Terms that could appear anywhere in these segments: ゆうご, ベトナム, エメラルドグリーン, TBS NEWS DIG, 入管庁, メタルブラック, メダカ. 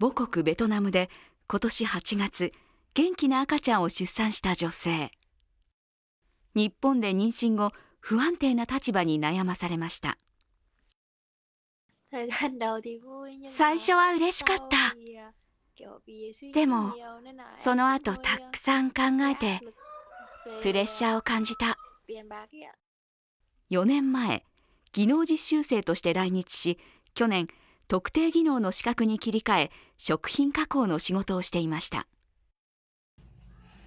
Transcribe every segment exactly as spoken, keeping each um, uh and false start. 母国ベトナムで今年はちがつ、元気な赤ちゃんを出産した女性。日本で妊娠後、不安定な立場に悩まされました。最初は嬉しかった。でも、その後たくさん考えて、プレッシャーを感じた。よねんまえ、技能実習生として来日し、去年、特定技能の資格に切り替え、食品加工の仕事をしていました。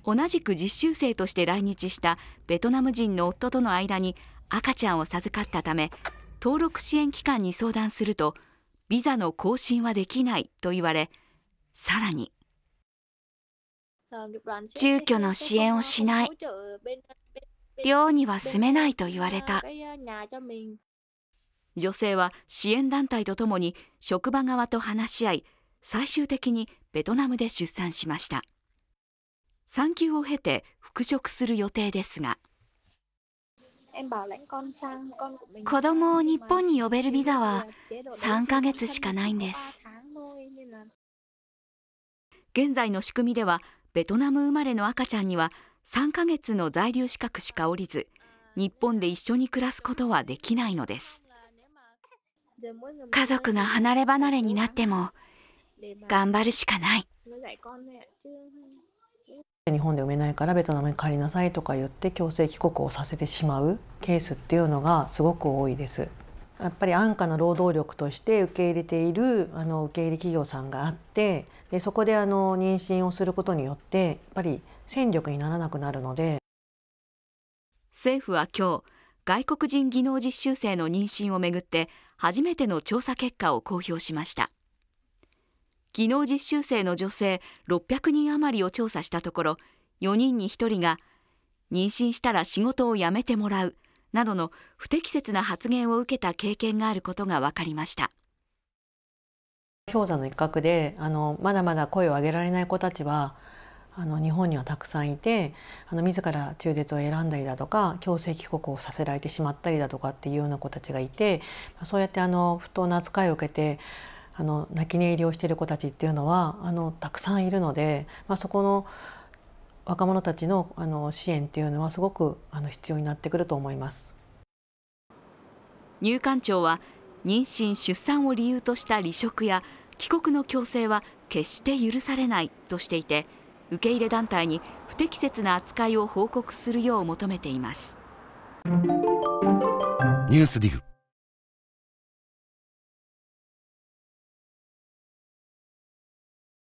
同じく実習生として来日したベトナム人の夫との間に赤ちゃんを授かったため、登録支援機関に相談すると、ビザの更新はできないと言われ、さらに住居の支援をしない、寮には住めないと言われた。女性は支援団体とともに職場側と話し合い、最終的にベトナムで出産しました。産休を経て復職する予定ですが、子供を日本に呼べるビザはさんかげつしかないんです。現在の仕組みでは、ベトナム生まれの赤ちゃんにはさんかげつの在留資格しか下りず、日本で一緒に暮らすことはできないのです。家族が離れ離れになっても頑張るしかない。日本で産めないからベトナムに帰りなさいとか言って強制帰国をさせてしまうケースっていうのがすごく多いです。やっぱり安価な労働力として受け入れているあの受け入れ企業さんがあって、でそこであの妊娠をすることによってやっぱり戦力にならなくなるので、政府は今日、外国人技能実習生の妊娠をめぐって初めての調査結果を公表しました。技能実習生の女性ろっぴゃくにん余りを調査したところ、よにんにひとりが妊娠したら仕事を辞めてもらうなどの不適切な発言を受けた経験があることが分かりました。氷山の一角で、あのまだまだ声を上げられない子たちはあの日本にはたくさんいて、あの自ら中絶を選んだりだとか強制帰国をさせられてしまったりだとかっていうような子たちがいて、そうやってあの不当な扱いを受けてあの泣き寝入りをしている子たちっていうのはあのたくさんいるので、まあ、そこの若者たちの、あの支援っていうのはすごくあの必要になってくると思います。入管庁は妊娠・出産を理由とした離職や帰国の強制は決して許されないとしていて、受け入れ団体に不適切な扱いを報告するよう求めています。ニュースディグ。